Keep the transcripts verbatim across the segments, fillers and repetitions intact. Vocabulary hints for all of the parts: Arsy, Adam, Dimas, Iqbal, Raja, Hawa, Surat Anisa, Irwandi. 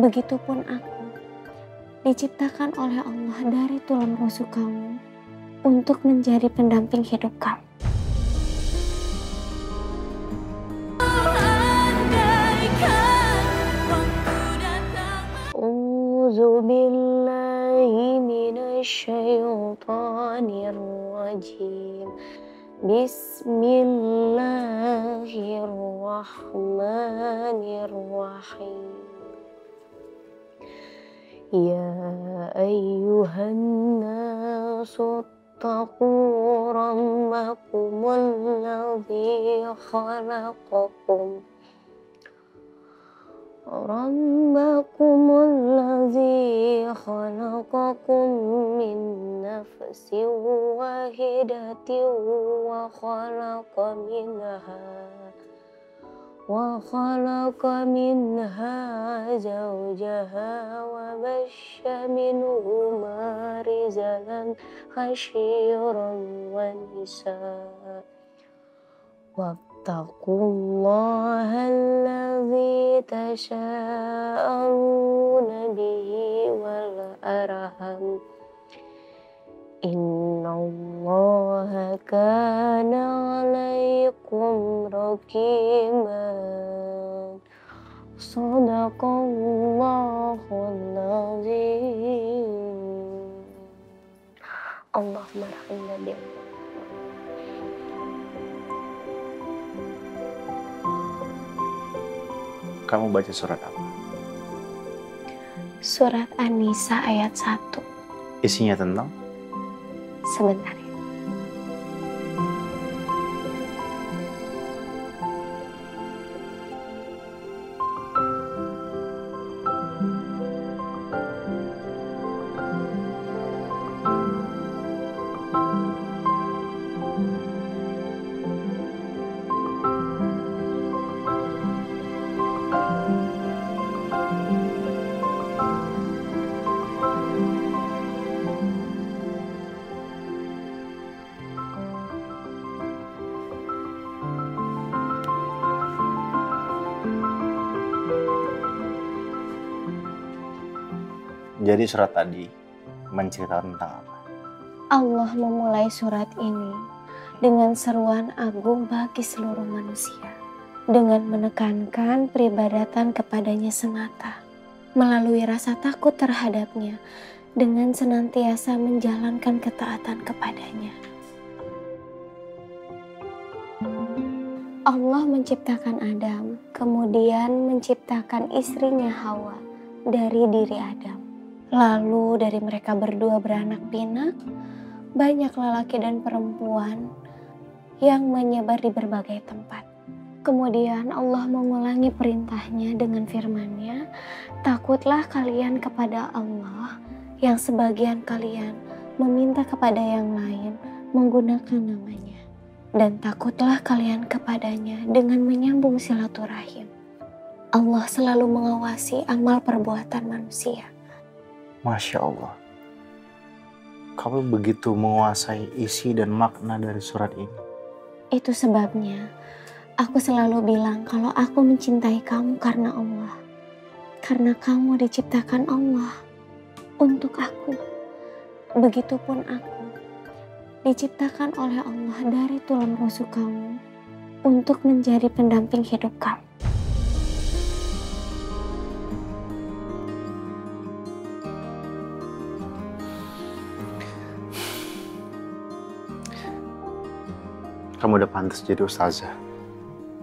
Begitupun aku, diciptakan oleh Allah dari tulang rusuk kamu untuk menjadi pendamping hidup kamu. Bismillahirrahmanirrahim. Bismillahirrahmanirrahim. Ya ayyuhan nasu ittaqu rabbakumulladzi khalaqakum Rabbakumulladzi khalaqakum min nafsin wahidatin wa khalaqa minha وَخَلَقَ مِنْهَا زَوْجَهَا وَبَثَّ مِنْهُمَا رِجَالًا كَثِيرًا وَنِسَاءً وَاتَّقُوا اللَّهَ الَّذِي تَسَاءَلُونَ بِهِ وَالْأَرْحَامَ إِنَّ اللَّهَ كَانَ عَلَيْكُمْ رَقِيبًا صدق Allahul Azim. Allahumma rahimna bi'allah. Kamu baca surat apa? Surat Anisa ayat satu. Isinya tentang? Sebentar ya. Jadi surat tadi menceritakan tentang apa? Allah memulai surat ini dengan seruan agung bagi seluruh manusia. Dengan menekankan peribadatan kepadanya semata. Melalui rasa takut terhadapnya dengan senantiasa menjalankan ketaatan kepadanya. Allah menciptakan Adam, kemudian menciptakan istrinya Hawa dari diri Adam. Lalu dari mereka berdua beranak pinak, banyak lelaki dan perempuan yang menyebar di berbagai tempat. Kemudian Allah mengulangi perintahnya dengan firman-Nya, takutlah kalian kepada Allah yang sebagian kalian meminta kepada yang lain menggunakan namanya. Dan takutlah kalian kepadanya dengan menyambung silaturahim. Allah selalu mengawasi amal perbuatan manusia. Masya Allah, kamu begitu menguasai isi dan makna dari surat ini. Itu sebabnya aku selalu bilang kalau aku mencintai kamu karena Allah. Karena kamu diciptakan Allah untuk aku. Begitupun aku diciptakan oleh Allah dari tulang rusuk kamu untuk menjadi pendamping hidup kamu. Kamu udah pantas jadi ustazah.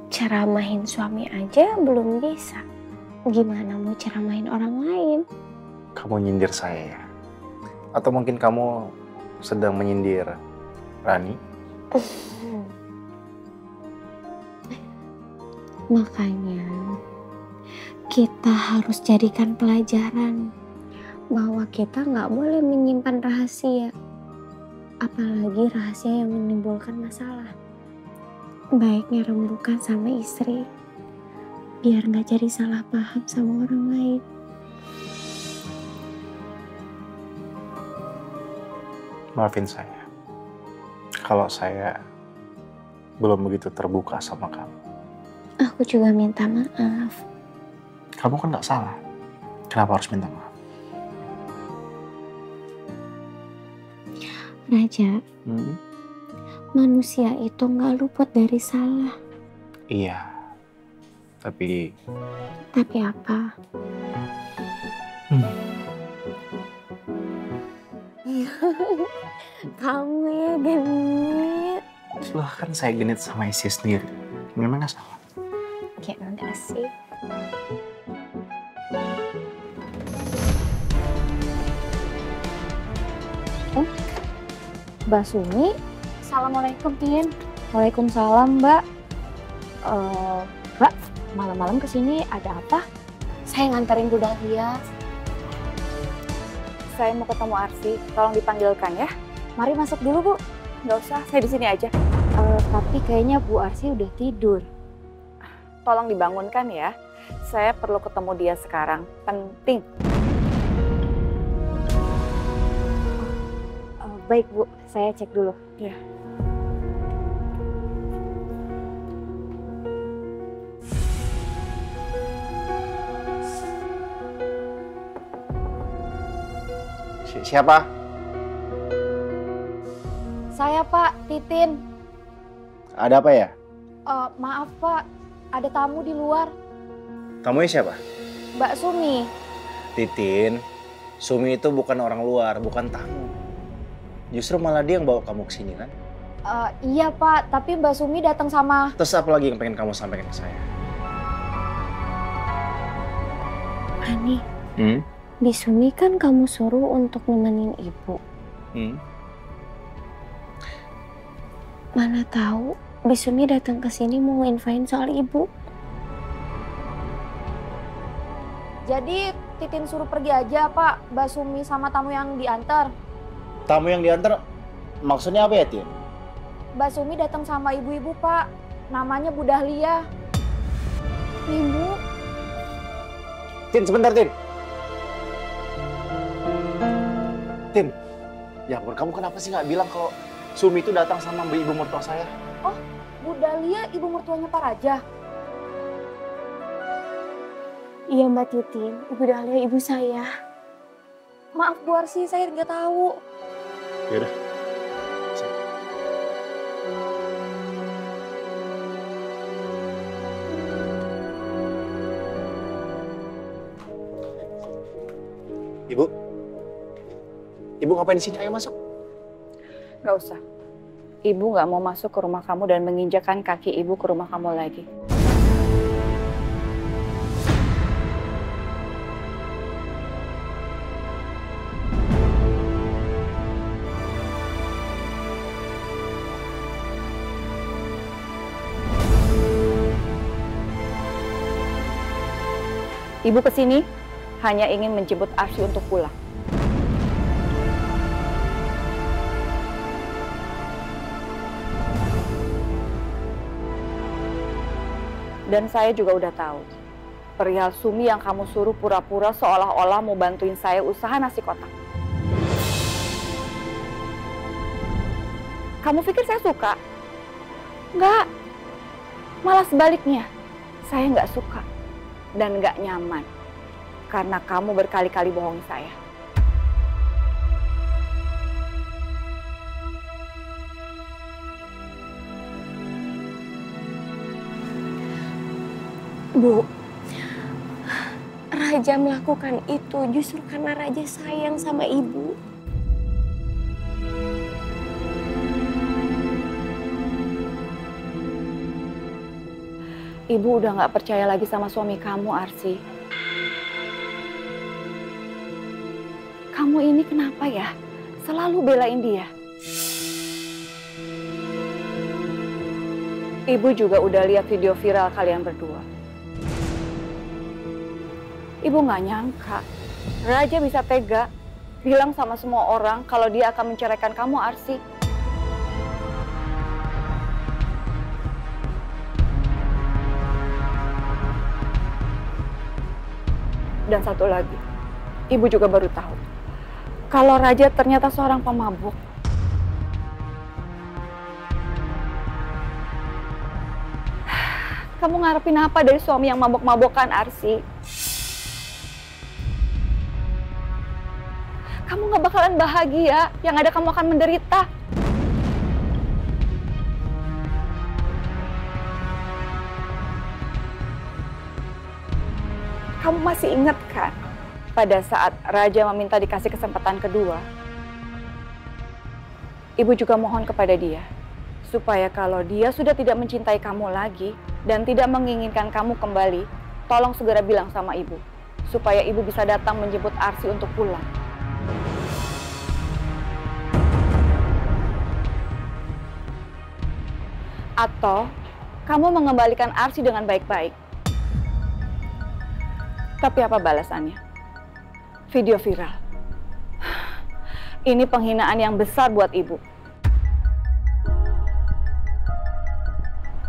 Ceramahin suami aja belum bisa. Gimana mau ceramahin orang lain? Kamu nyindir saya ya? Atau mungkin kamu sedang menyindir Rani? Makanya kita harus jadikan pelajaran bahwa kita nggak boleh menyimpan rahasia. Apalagi rahasia yang menimbulkan masalah. Baiknya rembukan sama istri, biar nggak jadi salah paham sama orang lain. Maafin saya, kalau saya belum begitu terbuka sama kamu. Aku juga minta maaf. Kamu kan nggak salah. Kenapa harus minta maaf? Raja, hmm? manusia itu nggak luput dari salah. Iya, tapi... Tapi apa? Hmm. Kamu ya genit. Loh, kan saya genit sama istri sendiri. Memang nggak salah. Kayak nggak sih. Eh, Mbak Sumi, assalamualaikum Tin. Waalaikumsalam Mbak. Uh, Mbak, malam-malam kesini ada apa? Saya nganterin Bu Dahlia. Saya mau ketemu Arsy, tolong dipanggilkan ya. Mari masuk dulu Bu. Nggak usah, saya di sini aja. Uh, tapi kayaknya Bu Arsy udah tidur. Tolong dibangunkan ya. Saya perlu ketemu dia sekarang. Penting. Oh, baik Bu, saya cek dulu. Ya. Si siapa? Saya Pak, Titin. Ada apa ya? Uh, maaf Pak. Ada tamu di luar. Tamunya siapa? Mbak Sumi. Titin, Sumi itu bukan orang luar, bukan tamu. Justru malah dia yang bawa kamu ke sini kan? Uh, iya Pak, tapi Mbak Sumi datang sama... Terus apa lagi yang pengen kamu sampaikan ke saya? Ani, hmm? Mbak Sumi kan kamu suruh untuk nemenin Ibu. Hmm? Mana tahu? Mbak Sumi datang ke sini mau infoin soal Ibu. Jadi Titin suruh pergi aja Pak, Mbak Sumi sama tamu yang diantar. Tamu yang diantar maksudnya apa ya Tin? Mbak Sumi datang sama ibu-ibu Pak, namanya Bu Dahlia. Ibu. Tin sebentar Tin. Tin, ya ampun kamu kenapa sih nggak bilang kalau Sumi itu datang sama ibu mertua saya? Oh, Bu Dahlia ibu mertuanya Pak Raja. Iya Mbak Titin, Ibu Dahlia ibu saya. Maaf Bu Arsy, saya nggak tahu. Yaudah. Ibu, Ibu ngapain di sini? Ayo masuk. Nggak usah. Ibu nggak mau masuk ke rumah kamu dan menginjakan kaki Ibu ke rumah kamu lagi. Ibu kesini hanya ingin menjemput Arsy untuk pulang. Dan saya juga udah tahu perihal Sumi yang kamu suruh pura-pura seolah-olah mau bantuin saya usaha nasi kotak. Kamu pikir saya suka? Enggak. Malah sebaliknya. Saya nggak suka dan nggak nyaman karena kamu berkali-kali bohongi saya. Bu, Raja melakukan itu justru karena Raja sayang sama Ibu. Ibu udah nggak percaya lagi sama suami kamu, Arsy. Kamu ini kenapa ya? Selalu belain dia. Ibu juga udah lihat video viral kalian berdua. Ibu nggak nyangka, Raja bisa tega bilang sama semua orang kalau dia akan menceraikan kamu, Arsy. Dan satu lagi, Ibu juga baru tahu kalau Raja ternyata seorang pemabuk. Kamu ngarepin apa dari suami yang mabok-mabokan, Arsy? kamu gak bakalan bahagia. Yang ada kamu akan menderita. Kamu masih ingat kan? Pada saat Raja meminta dikasih kesempatan kedua, Ibu juga mohon kepada dia, supaya kalau dia sudah tidak mencintai kamu lagi dan tidak menginginkan kamu kembali, tolong segera bilang sama Ibu, supaya Ibu bisa datang menjemput Arsy untuk pulang. Atau kamu mengembalikan Arsy dengan baik-baik. Tapi apa balasannya? Video viral. Ini penghinaan yang besar buat Ibu.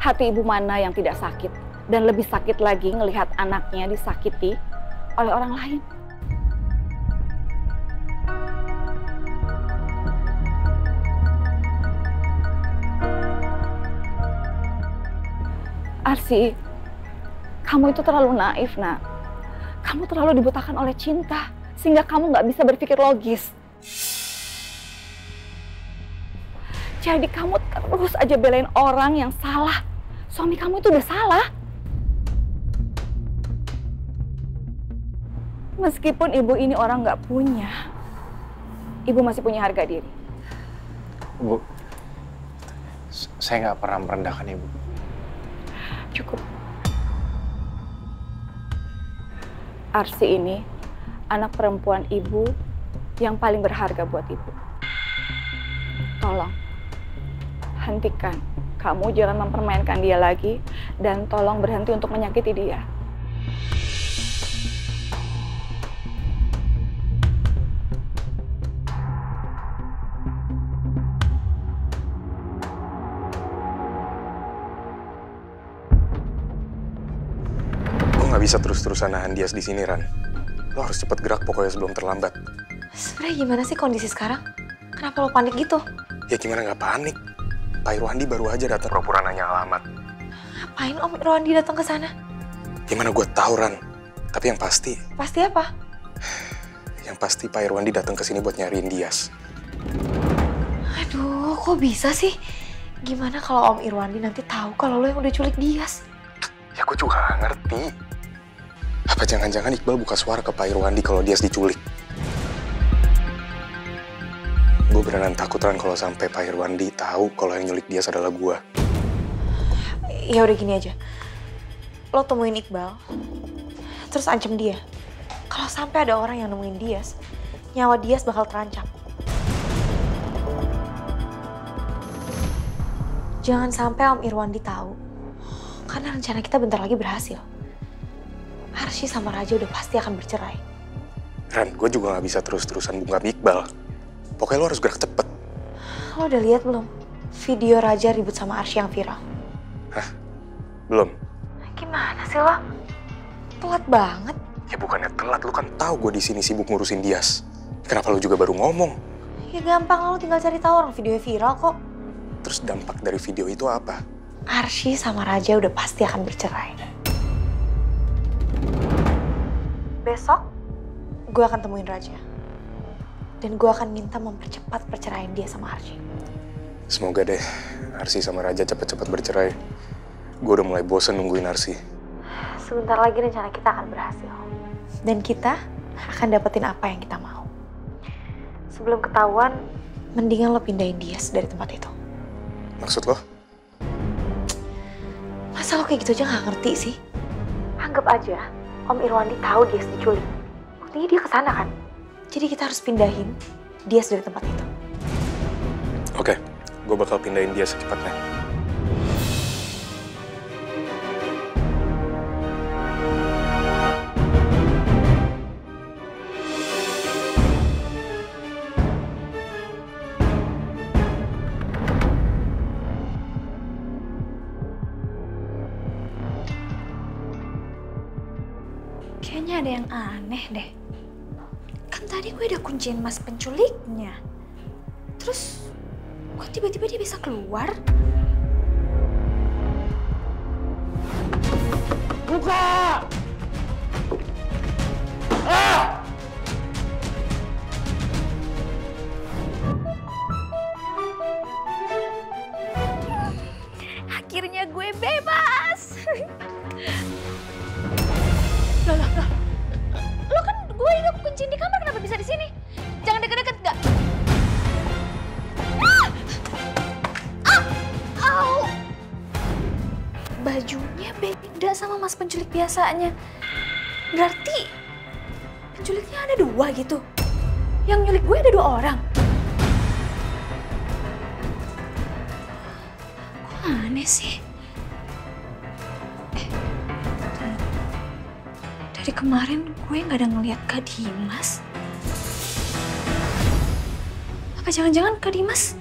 Hati Ibu mana yang tidak sakit, dan lebih sakit lagi melihat anaknya disakiti oleh orang lain. Arsy, kamu itu terlalu naif, nak. Kamu terlalu dibutakan oleh cinta, sehingga kamu nggak bisa berpikir logis. Jadi kamu terus aja belain orang yang salah. Suami kamu itu udah salah. Meskipun Ibu ini orang nggak punya, Ibu masih punya harga diri. Bu, saya nggak pernah merendahkan Ibu. Cukup. Arsy ini anak perempuan Ibu yang paling berharga buat Ibu. Tolong. Hentikan, kamu jangan mempermainkan dia lagi, dan tolong berhenti untuk menyakiti dia. Lo nggak bisa terus-terusan nahan dia di sini, Ran. Lo harus cepat gerak pokoknya sebelum terlambat. Sebenarnya gimana sih kondisi sekarang? Kenapa lo panik gitu? Ya gimana nggak panik? Pak Irwandi baru aja datang pura-pura nanya alamat. Ngapain Om Irwandi datang ke sana? Gimana gue tahu, Ran? Tapi yang pasti. Pasti apa? Yang pasti Pak Irwandi datang ke sini buat nyariin Dias. Aduh, kok bisa sih? Gimana kalau Om Irwandi nanti tahu kalau lo yang udah culik Dias? Ya gue juga gak ngerti. Apa jangan-jangan Iqbal buka suara ke Pak Irwandi kalau Dias diculik? Gue beneran takut, Ran, kalau sampai Pak Irwandi tahu kalau yang nyulik dia adalah gue. Ya udah gini aja, lo temuin Iqbal, terus ancam dia. Kalau sampai ada orang yang nemuin Dias, nyawa Dias bakal terancam. Jangan sampai Om Irwandi tahu, karena rencana kita bentar lagi berhasil. Arsy sama Raja udah pasti akan bercerai. Ran, gue juga nggak bisa terus-terusan bungkam Iqbal. Pokoknya lo harus gerak cepet. Lo udah lihat belum video Raja ribut sama Arsy yang viral? Hah? Belum. Gimana sih lo? Telat banget. Ya bukannya telat, lo kan tahu gue di sini sibuk ngurusin Dias. Kenapa lo juga baru ngomong? Ya gampang, lo tinggal cari tahu orang videonya viral kok. Terus dampak dari video itu apa? Arsy sama Raja udah pasti akan bercerai. Besok gue akan temuin Raja. Dan gue akan minta mempercepat perceraian dia sama Arsy. Semoga deh Arsy sama Raja cepat-cepat bercerai. Gue udah mulai bosen nungguin Arsy. Sebentar lagi rencana kita akan berhasil. Dan kita akan dapetin apa yang kita mau. Sebelum ketahuan, mendingan lo pindahin Dias dari tempat itu. Maksud lo? Masa lo kayak gitu aja gak ngerti sih? Anggap aja Om Irwandi tahu Dias diculik. Buktinya dia kesana kan? Jadi kita harus pindahin Dias dari tempat itu. Oke, gue bakal pindahin Dias secepatnya. Kayaknya ada yang aneh deh. Tadi gue udah kunciin mas penculiknya. Terus, kok tiba-tiba dia bisa keluar? Buka! Ah! bekas penculik biasanya. Berarti penculiknya ada dua gitu. Yang nyulik gue ada dua orang. Kok aneh sih? Eh, dari kemarin gue nggak ada ngeliat Kak Dimas. Apa jangan-jangan Kak Dimas